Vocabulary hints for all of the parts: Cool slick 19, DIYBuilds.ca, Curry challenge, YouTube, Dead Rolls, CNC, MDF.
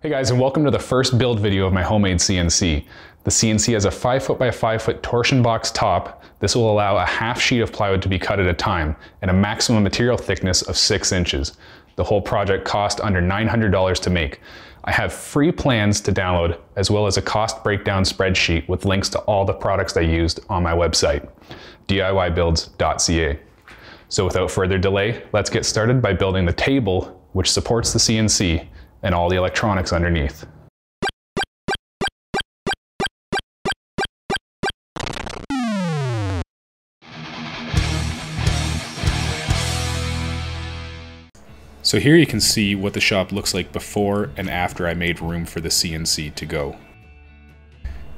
Hey guys, and welcome to the first build video of my homemade CNC. The CNC has a 5 foot by 5 foot torsion box top. This will allow a half sheet of plywood to be cut at a time and a maximum material thickness of 6 inches. The whole project cost under $900 to make. I have free plans to download as well as a cost breakdown spreadsheet with links to all the products I used on my website, DIYBuilds.ca. So without further delay, let's get started by building the table which supports the CNC and all the electronics underneath. So here you can see what the shop looks like before and after I made room for the CNC to go.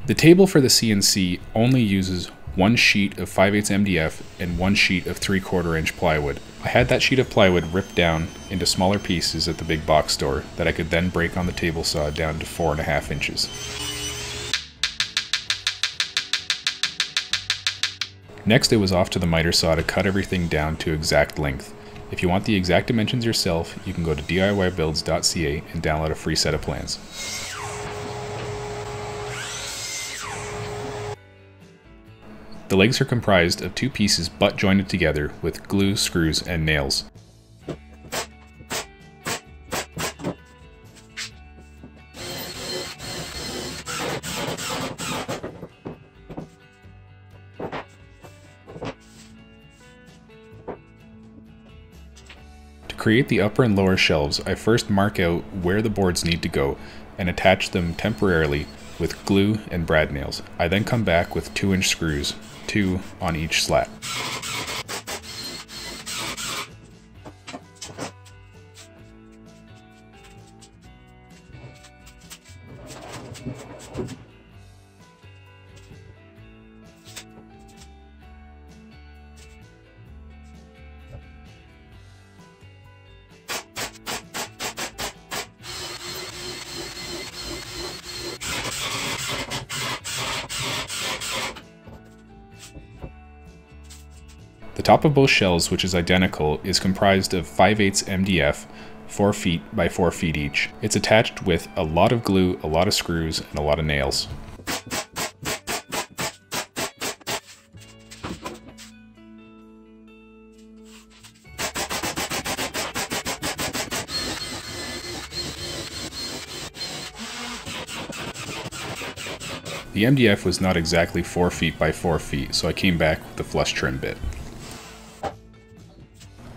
The table for the CNC only uses one sheet of 5/8 MDF and one sheet of 3/4 inch plywood. I had that sheet of plywood ripped down into smaller pieces at the big box store that I could then break on the table saw down to 4.5 inches. Next, it was off to the miter saw to cut everything down to exact length. If you want the exact dimensions yourself, you can go to DIYBuilds.ca and download a free set of plans. The legs are comprised of two pieces butt jointed together with glue, screws, and nails. To create the upper and lower shelves, I first mark out where the boards need to go and attach them temporarily with glue and brad nails. I then come back with 2-inch screws, 2 on each slat. The top of both shelves, which is identical, is comprised of 5/8 MDF, 4 feet by 4 feet each. It's attached with a lot of glue, a lot of screws, and a lot of nails. The MDF was not exactly 4 feet by 4 feet, so I came back with the flush trim bit.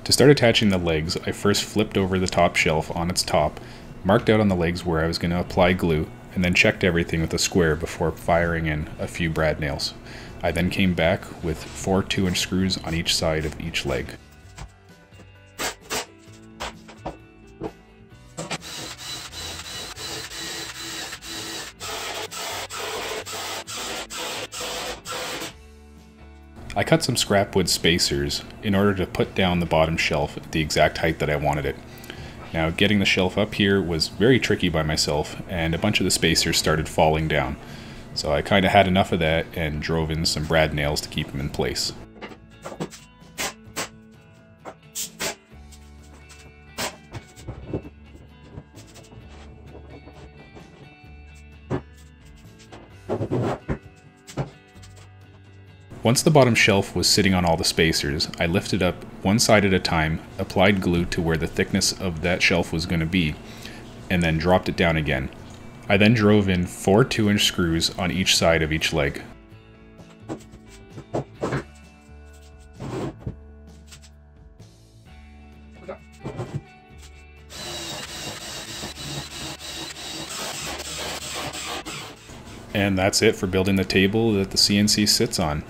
To start attaching the legs, I first flipped over the top shelf on its top, marked out on the legs where I was going to apply glue, and then checked everything with a square before firing in a few brad nails. I then came back with 4 2-inch screws on each side of each leg. I cut some scrap wood spacers in order to put down the bottom shelf at the exact height that I wanted it. Now, getting the shelf up here was very tricky by myself, and a bunch of the spacers started falling down. So I kind of had enough of that and drove in some brad nails to keep them in place. Once the bottom shelf was sitting on all the spacers, I lifted up one side at a time, applied glue to where the thickness of that shelf was going to be, and then dropped it down again. I then drove in 4 2-inch screws on each side of each leg. And that's it for building the table that the CNC sits on.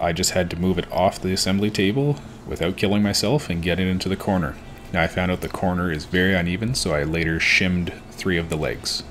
I just had to move it off the assembly table without killing myself and get it into the corner. Now, I found out the corner is very uneven, so I later shimmed 3 of the legs.